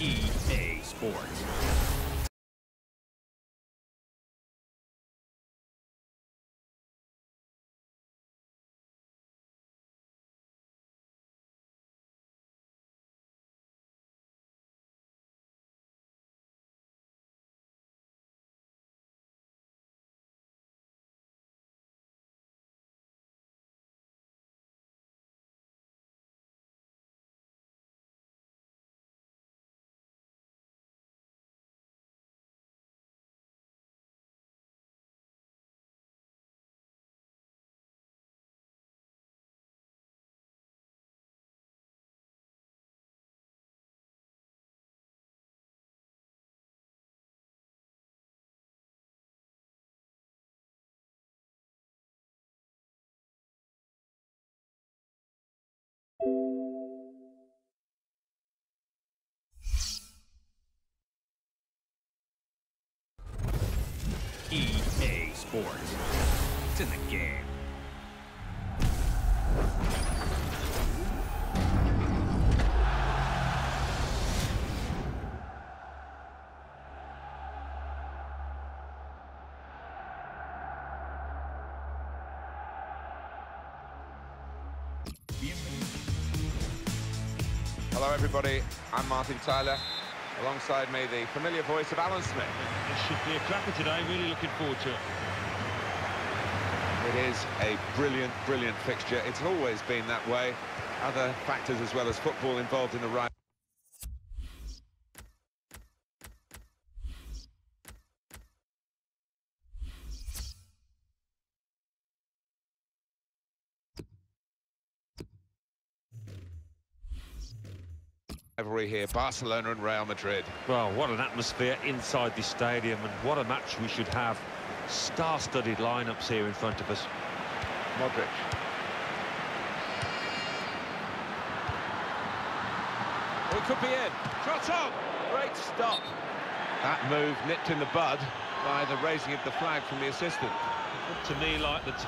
EA Sports. EA Sports. It's in the game. Hello everybody, I'm Martin Tyler. Alongside me, the familiar voice of Alan Smith. It should be a cracker today, really looking forward to it. It is a brilliant, brilliant fixture. It's always been that way. Other factors as well as football involved in the rivalry. Here, Barcelona and Real Madrid. Well, what an atmosphere inside this stadium, and what a match we should have. Star-studded lineups here in front of us. Modric. Well, it could be in. Trot on! Great stop. That move nipped in the bud by the raising of the flag from the assistant. It looked to me like the time.